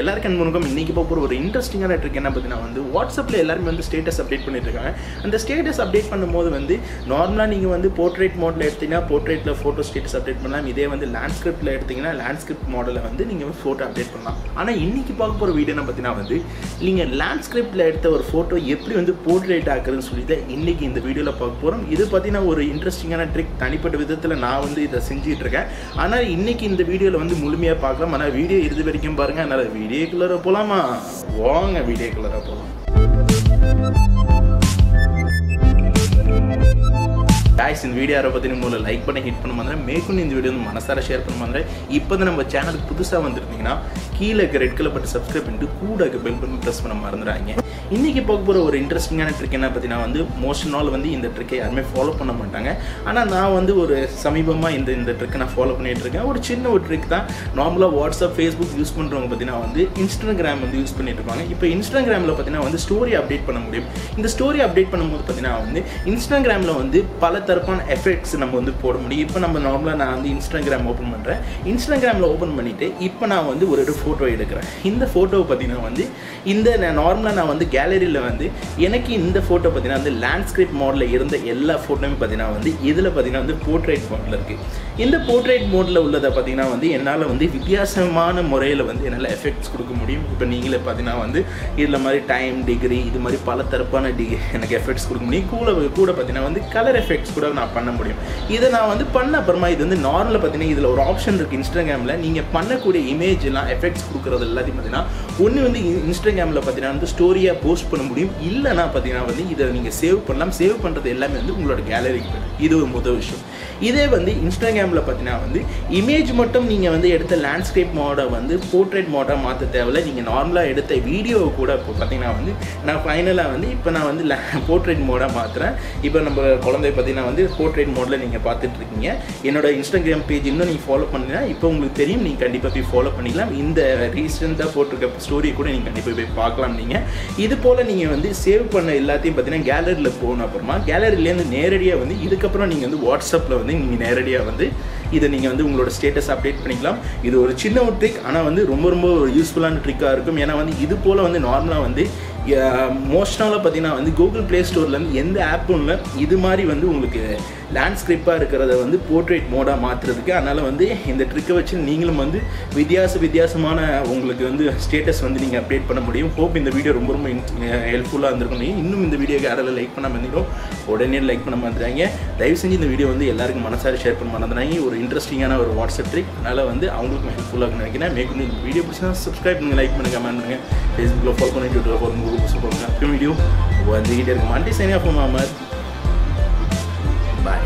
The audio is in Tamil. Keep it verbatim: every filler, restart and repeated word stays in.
எல்லாருக்கும் அன்புக்கும் இன்னைக்கு போற ஒரு இன்ட்ரஸ்டிங்கான ட்ரிக் என்ன பார்த்தீங்கன்னா வந்து வாட்ஸ்அப்ல எல்லாரும் வந்து ஸ்டேட்டஸ் அப்டேட் பண்ணிட்டு இருக்காங்க. அந்த ஸ்டேட்டஸ் அப்டேட் பண்ணும்போது வந்து நார்மலா நீங்க வந்து போர்ட்ரேட் மோட்ல எடுத்தீங்கன்னா போர்ட்ரேட்ல போட்டோ ஸ்டேட்டஸ் அப்டேட் பண்ணலாம். இதே வந்து லேண்ட்ஸ்கேப்ல எடுத்தீங்கன்னா லேண்ட்ஸ்கேப் மாடல்ல வந்து நீங்க போட்டோ அப்டேட் பண்ணலாம். ஆனா இன்னைக்கு பார்க்க போற வீடியோ என்ன பார்த்தீங்கன்னா வந்து நீங்க லேண்ட்ஸ்கேப்ல எடுத்த ஒரு போட்டோ எப்படி வந்து போர்ட்ரேட் ஆக்குறதுன்னு சொல்லிட்டு இன்னைக்கு இந்த வீடியோல பார்க்க போறோம். இது பார்த்தீங்கன்னா ஒரு இன்ட்ரெஸ்டிங்கான ட்ரிக், தனிப்பட்ட விதத்துல நான் வந்து இதை செஞ்சுட்டு இருக்கேன். ஆனா இன்னைக்கு இந்த வீடியோல வந்து முழுமையா பார்க்கலாம். ஆனா வீடியோ இறுதி வரைக்கும் பாருங்க. அதனால வீடியோ கலரா போலாமா? வாங்க வீடியோ கலரா போலாம். கைஸ், இந்த வீடியோ யாரை பற்றின மூலம் லைக் பண்ணி ஹிட் பண்ண மாதிரி மேற்கொண்டு இந்த வீடியோ வந்து மனசார ஷேர் பண்ண மாதிரி. இப்போ தான் நம்ம சேனலுக்கு புதுசாக வந்துருந்தீங்கன்னா கீழே இருக்க ரெட் கலர் பட்டு சப்ஸ்கிரைப் பண்ணிட்டு கூட இருக்க பெல் பட்டன் ப்ரெஸ் பண்ண மறந்துடுறாங்க. இன்றைக்கி பார்க்க போகிற ஒரு இன்ட்ரெஸ்டிங்கான ட்ரிக் என்ன பார்த்தீங்கன்னா வந்து மோஸ்ட் நாள் வந்து இந்த ட்ரிக்கை யாருமே ஃபாலோ பண்ண மாட்டாங்க. ஆனால் நான் வந்து ஒரு சமீபமாக இந்த இந்த ட்ரிக்கை நான் ஃபாலோ பண்ணிகிட்டு இருக்கேன். ஒரு சின்ன ஒரு ட்ரிக் தான். நார்மலாக வாட்ஸ்அப் ஃபேஸ்புக் யூஸ் பண்ணுறவங்க பார்த்தீங்கன்னா வந்து இன்ஸ்டாகிராம் வந்து யூஸ் பண்ணிட்டு இருப்பாங்க. இப்போ இன்ஸ்டாகிராமில் பார்த்தீங்கன்னா வந்து ஸ்டோரி அப்டேட் பண்ண முடியும். இந்த ஸ்டோரி அப்டேட் பண்ணும்போது பார்த்தீங்கன்னா வந்து இன்ஸ்டாகிராமில் வந்து பல தரப்பான எஃபெக்ட்ஸ் நம்ம வந்து போட முடியும். இப்போ நம்ம நார்மலாக நான் வந்து இன்ஸ்டாகிராம் ஓப்பன் பண்ணுறேன். இன்ஸ்டாகிராமில் ஓப்பன் பண்ணிவிட்டு இப்போ நான் வந்து ஒரு ஒரு ஃபோட்டோ எடுக்கிறேன். இந்த ஃபோட்டோவை பார்த்தீங்கன்னா வந்து இந்த நார்மலாக நான் வந்து கேலரியில் வந்து எனக்கு இந்த ஃபோட்டோ பார்த்தீங்கன்னா வந்து லேண்ட்ஸ்கேப் மோடில் இருந்த எல்லா ஃபோட்டோவும் பார்த்தீங்கன்னா வந்து இதில் பார்த்தீங்கன்னா வந்து போர்ட்ரேட் மோடில் இருக்குது. இந்த போர்ட்ரேட் மோடில் உள்ளதை பார்த்தீங்கன்னா வந்து என்னால் வந்து வித்தியாசமான முறையில் வந்து என்னால் எஃபெக்ட்ஸ் கொடுக்க முடியும். இப்போ நீங்களே பார்த்தீங்கன்னா வந்து இதில் மாதிரி டைம் டிகிரி இது மாதிரி பல தரப்பான டிகிரி எனக்கு எஃபெக்ட்ஸ் கொடுக்க முடியும். கூட கூட பார்த்தீங்கன்னா வந்து கலர் எஃபெக்ட்ஸ் கூட நான் பண்ண முடியும். இதை நான் வந்து பண்ண அப்புறமா இது வந்து நார்மலாக பார்த்தீங்கன்னா இதில் ஒரு ஆப்ஷன் இருக்குது. இன்ஸ்டாகிராமில் நீங்கள் பண்ணக்கூடிய இமேஜ்லாம் எஃபெக்ட்ஸ் கொடுக்குறது எல்லாத்தையும் பார்த்தீங்கன்னா ஒன்று வந்து இன்ஸ்டாகிராமில் பார்த்தீங்கன்னா வந்து ஸ்டோரியாக போஸ்ட் பண்ண முடியும். இல்லைனா பார்த்தீங்கன்னா வந்து இதை நீங்கள் சேவ் பண்ணலாம். சேவ் பண்ணுறது எல்லாமே வந்து உங்களோட கேலரிக்கு போய்டும். இது ஒரு முதல் விஷயம். இதே வந்து இன்ஸ்டாகிராமில் பார்த்தீங்கன்னா வந்து இமேஜ் மட்டும் நீங்கள் வந்து எடுத்த லேண்ட்ஸ்கேப் மோடை வந்து போர்ட்ரேட் மோடாக மாற்ற தேவையில்லை. நீங்கள் நார்மலாக எடுத்த வீடியோவை கூட இப்போ பார்த்தீங்கன்னா வந்து நான் ஃபைனலாக வந்து இப்போ நான் வந்து போர்ட்ரேட் மோடாக மாற்றுறேன். இப்போ நம்ம குழந்தை பார்த்தீங்கன்னா வந்து போர்ட்ரேட் மோடில் நீங்கள் பார்த்துட்ருக்கீங்க. என்னோட இன்ஸ்டாகிராம் பேஜ் இன்னும் நீங்கள் ஃபாலோ பண்ணிங்கன்னா இப்போ உங்களுக்கு தெரியும். நீங்கள் கண்டிப்பாக போய் ஃபாலோ பண்ணிக்கலாம். இந்த ரீசெண்டாக போட்டிருக்க ஸ்டோரி கூட நீங்கள் கண்டிப்பாக போய் பார்க்கலாம். நீங்கள் இது போல் நீங்கள் வந்து சேவ் பண்ண எல்லாத்தையும் பார்த்தீங்கன்னா கேலரியில் போன அப்புறமா கேலரியிலேருந்து நேரடியாக வந்து இதுக்கப்புறம் நீங்கள் வந்து வாட்ஸ்அப்பில் வந்து நீங்கள் நேரடியாக வந்து இதை நீங்கள் வந்து உங்களோட ஸ்டேட்டஸ் அப்டேட் பண்ணிக்கலாம். இது ஒரு சின்ன ஒரு ட்ரிக், ஆனால் வந்து ரொம்ப ரொம்ப யூஸ்ஃபுல்லான ட்ரிக்காக இருக்கும். ஏன்னா வந்து இது போல் வந்து நார்மலாக வந்து மோஸ்ட்னால பார்த்தீங்கன்னா வந்து கூகுள் ப்ளே ஸ்டோர்லேருந்து எந்த ஆப்பும் இல்லை. இது மாதிரி வந்து உங்களுக்கு லேண்ட்ஸ்கேப்பாக இருக்கிறத வந்து போர்ட்ரேட் மோடாக மாற்றுறதுக்கு. அதனால் வந்து இந்த ட்ரிக்கை வச்சு நீங்களும் வந்து வித்தியாச வித்தியாசமான உங்களுக்கு வந்து ஸ்டேட்டஸ் வந்து நீங்கள் அப்டேட் பண்ண முடியும். ஹோப் இந்த வீடியோ ரொம்ப ரொம்ப ஹெல்ப்ஃபுல்லாக இருந்திருக்கும். இன்னும் இந்த வீடியோக்கு யாராவது லைக் பண்ணாமல் இருந்தீங்களோ உடனே லைக் பண்ண மாட்டுறாங்க. தயவு செஞ்சு இந்த வீடியோ வந்து எல்லாருக்கும் மனசார ஷேர் பண்ண மாட்டுறாங்க. ஒரு இன்ட்ரெஸ்டிங்கான ஒரு வாட்ஸ்அப் ட்ரிக், அதனால் வந்து அவங்களுக்கும் ஹெல்ப்ஃபுல்லாக நினைக்கிறேன். மேற்கொண்டு இந்த வீடியோ பிடிச்சா சப்ஸ்கிரைப் பண்ணுங்கள், லைக் பண்ணுங்கள், கமெண்ட் பண்ணுங்கள், ஃபேஸ்புக்கில் ஃபாலோ பண்ணி ட்விட்டரில் ஃபாலோ பண்ணி கூகுள் ப்ளே ஸ்டோர் வீடியோ வந்துக்கிட்டே இருக்கும். மாட்டி சனியாக போகும். Bye.